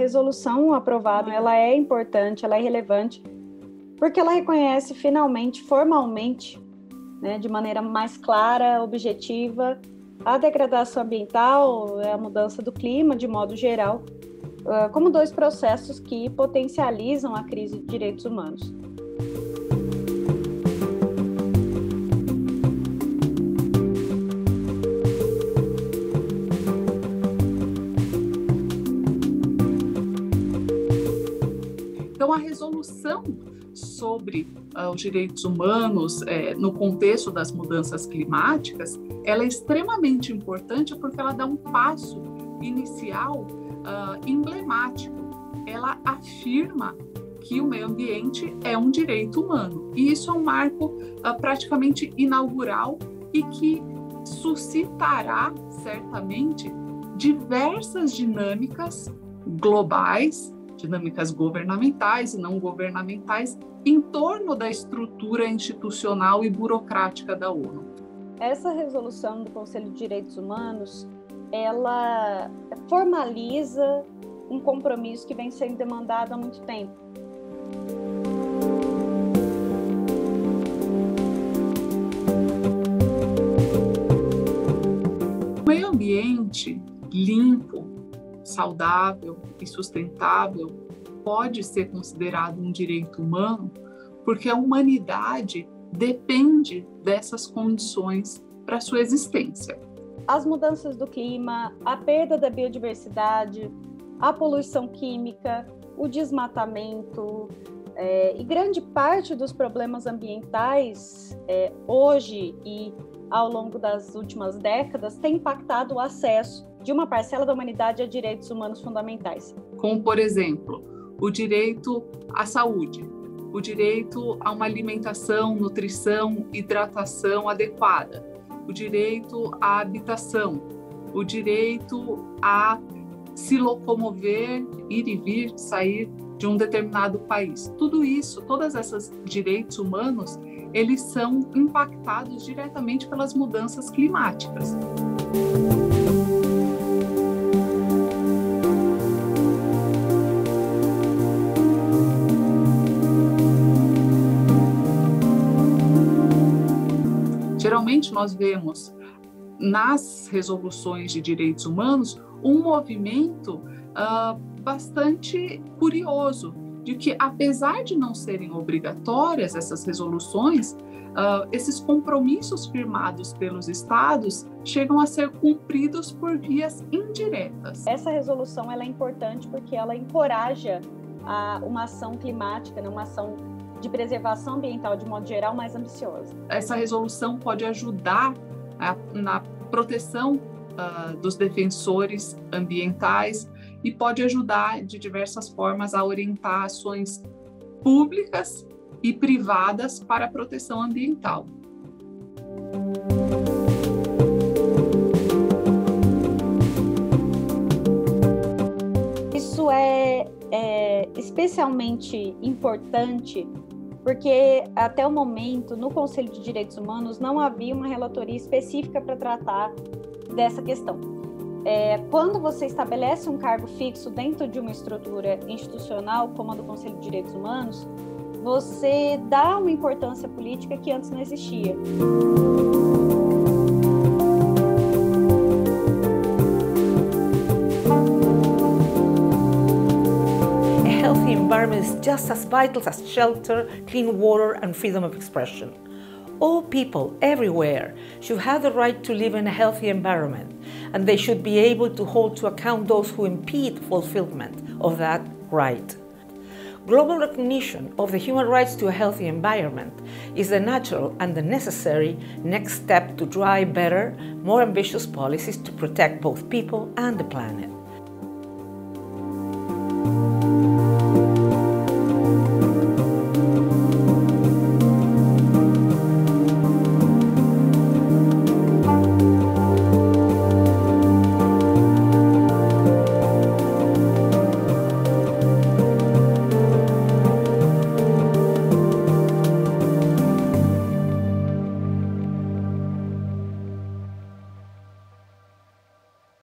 resolução aprovada, ela é importante, ela é relevante, porque ela reconhece finalmente, formalmente, né, de maneira mais clara, objetiva, a degradação ambiental, a mudança do clima, de modo geral, como dois processos que potencializam a crise de direitos humanos. Então, a resolução sobre os direitos humanos no contexto das mudanças climáticas, ela é extremamente importante porque ela dá um passo inicial emblemático. Ela afirma que o meio ambiente é um direito humano. E isso é um marco praticamente inaugural e que suscitará, certamente, diversas dinâmicas globais, dinâmicas governamentais e não governamentais em torno da estrutura institucional e burocrática da ONU. Essa resolução do Conselho de Direitos Humanos, ela formaliza um compromisso que vem sendo demandado há muito tempo. O meio ambiente limpo, saudável e sustentável pode ser considerado um direito humano porque a humanidade depende dessas condições para sua existência. As mudanças do clima, a perda da biodiversidade, a poluição química, o desmatamento e grande parte dos problemas ambientais hoje e ao longo das últimas décadas tem impactado o acesso de uma parcela da humanidade a direitos humanos fundamentais. Como, por exemplo, o direito à saúde, o direito a uma alimentação, nutrição, hidratação adequada, o direito à habitação, o direito a se locomover, ir e vir, sair de um determinado país. Tudo isso, todos esses direitos humanos, eles são impactados diretamente pelas mudanças climáticas. Geralmente nós vemos nas resoluções de direitos humanos um movimento bastante curioso, de que apesar de não serem obrigatórias essas resoluções, esses compromissos firmados pelos estados chegam a ser cumpridos por vias indiretas. Essa resolução ela é importante porque ela encoraja uma ação climática, né, uma ação de preservação ambiental, de modo geral, mais ambiciosa. Essa resolução pode ajudar na proteção dos defensores ambientais e pode ajudar, de diversas formas, a orientar ações públicas e privadas para a proteção ambiental. Isso é especialmente importante porque até o momento no Conselho de Direitos Humanos não havia uma relatoria específica para tratar dessa questão. Quando você estabelece um cargo fixo dentro de uma estrutura institucional como a do Conselho de Direitos Humanos, você dá uma importância política que antes não existia. The environment is just as vital as shelter, clean water, and freedom of expression. All people, everywhere, should have the right to live in a healthy environment, and they should be able to hold to account those who impede fulfillment of that right. Global recognition of the human rights to a healthy environment is the natural and the necessary next step to drive better, more ambitious policies to protect both people and the planet.